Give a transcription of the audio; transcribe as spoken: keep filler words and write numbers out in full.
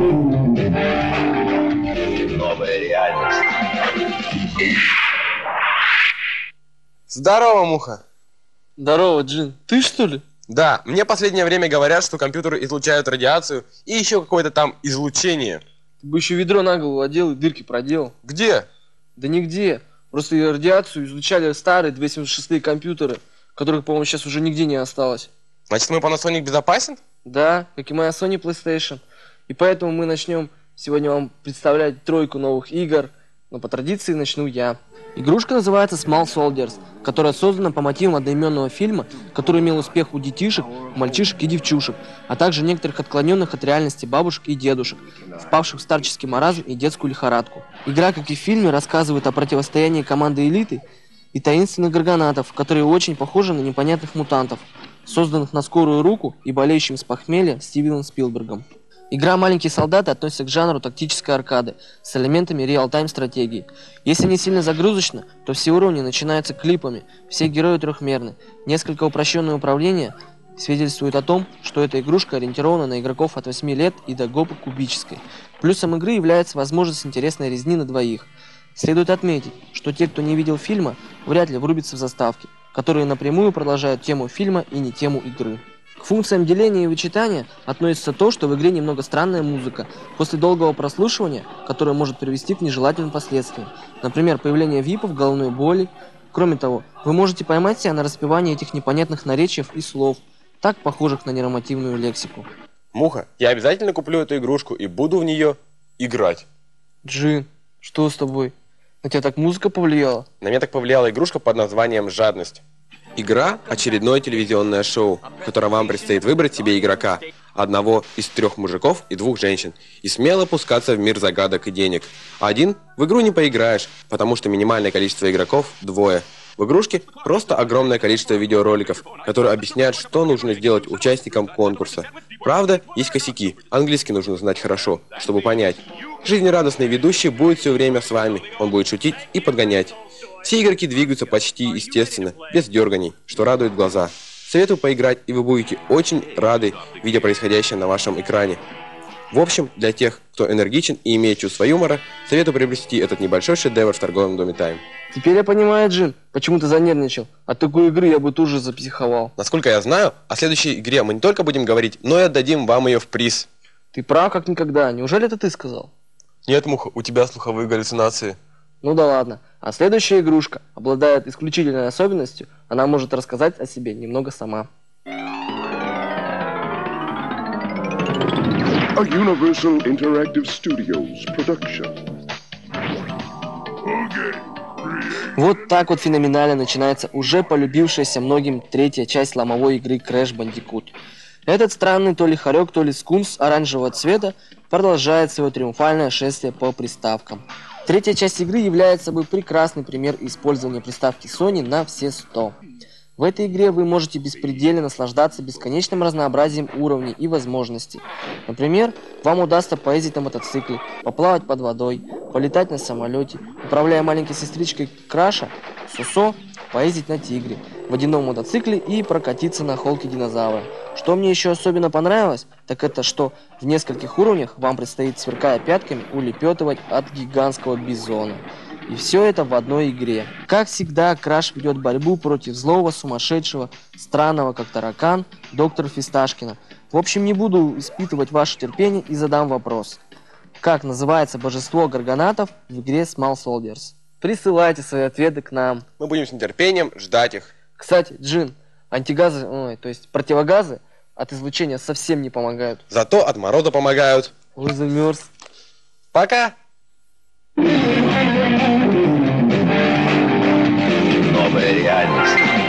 Новая реальность. Здорово, Муха. Здорово, Джин. Ты что ли? Да, мне последнее время говорят, что компьютеры излучают радиацию и еще какое-то там излучение. Ты бы еще ведро на голову одел и дырки проделал. Где? Да нигде. Просто радиацию излучали старые двести семьдесят шестые компьютеры, которых, по-моему, сейчас уже нигде не осталось. Значит, мой Panasonic безопасен? Да, как и моя Sony PlayStation. И поэтому мы начнем сегодня вам представлять тройку новых игр, но по традиции начну я. Игрушка называется Small Soldiers, которая создана по мотивам одноименного фильма, который имел успех у детишек, мальчишек и девчушек, а также некоторых отклоненных от реальности бабушек и дедушек, впавших в старческий маразм и детскую лихорадку. Игра, как и в фильме, рассказывает о противостоянии команды элиты и таинственных горгонатов, которые очень похожи на непонятных мутантов, созданных на скорую руку и болеющим с похмелья Стивеном Спилбергом. Игра «Маленькие солдаты» относится к жанру тактической аркады с элементами реал-тайм стратегии. Если не сильно загрузочно, то все уровни начинаются клипами, все герои трехмерны. Несколько упрощенное управление свидетельствует о том, что эта игрушка ориентирована на игроков от восьми лет и до гопы кубической. Плюсом игры является возможность интересной резни на двоих. Следует отметить, что те, кто не видел фильма, вряд ли врубятся в заставки, которые напрямую продолжают тему фильма и не тему игры. К функциям деления и вычитания относится то, что в игре немного странная музыка, после долгого прослушивания, которое может привести к нежелательным последствиям, например, появление випов, головной боли. Кроме того, вы можете поймать себя на распевании этих непонятных наречиев и слов, так похожих на ненормативную лексику. Муха, я обязательно куплю эту игрушку и буду в нее играть. Джин, что с тобой? На тебя так музыка повлияла? На меня так повлияла игрушка под названием «Жадность». Игра – очередное телевизионное шоу, в котором вам предстоит выбрать себе игрока, одного из трех мужиков и двух женщин, и смело пускаться в мир загадок и денег. Один в игру не поиграешь, потому что минимальное количество игроков – двое. В игрушке просто огромное количество видеороликов, которые объясняют, что нужно сделать участникам конкурса. Правда, есть косяки, английский нужно знать хорошо, чтобы понять. Жизнерадостный ведущий будет все время с вами, он будет шутить и подгонять. Все игроки двигаются почти естественно, без дерганий, что радует глаза. Советую поиграть, и вы будете очень рады, видя происходящее на вашем экране. В общем, для тех, кто энергичен и имеет чувство юмора, советую приобрести этот небольшой шедевр в торговом доме Тайм. Теперь я понимаю, Джин, почему ты занервничал. От такой игры я бы тоже запсиховал. Насколько я знаю, о следующей игре мы не только будем говорить, но и отдадим вам ее в приз. Ты прав как никогда. Неужели это ты сказал? Нет, Муха, у тебя слуховые галлюцинации. Ну да ладно. А следующая игрушка обладает исключительной особенностью, она может рассказать о себе немного сама. A Universal Interactive Studios production. Okay. Вот так вот феноменально начинается уже полюбившаяся многим третья часть ломовой игры Crash Bandicoot. Этот странный то ли хорек, то ли скунс оранжевого цвета продолжает свое триумфальное шествие по приставкам. Третья часть игры является собой прекрасный пример использования приставки Sony на все сто. В этой игре вы можете беспредельно наслаждаться бесконечным разнообразием уровней и возможностей. Например, вам удастся поездить на мотоцикле, поплавать под водой, полетать на самолете, управляя маленькой сестричкой Краша, Сусо, поездить на тигре, водяном мотоцикле и прокатиться на холке динозавра. Что мне еще особенно понравилось, так это что в нескольких уровнях вам предстоит, сверкая пятками, улепетывать от гигантского бизона. И все это в одной игре. Как всегда, Краш ведет борьбу против злого, сумасшедшего, странного, как таракан, доктора Фисташкина. В общем, не буду испытывать ваше терпение и задам вопрос. Как называется божество горгонатов в игре Small Soldiers? Присылайте свои ответы к нам. Мы будем с нетерпением ждать их. Кстати, Джин, антигазы, ой, то есть противогазы от излучения совсем не помогают. Зато от мороза помогают. Ой, замерз. Пока! Новая реальность.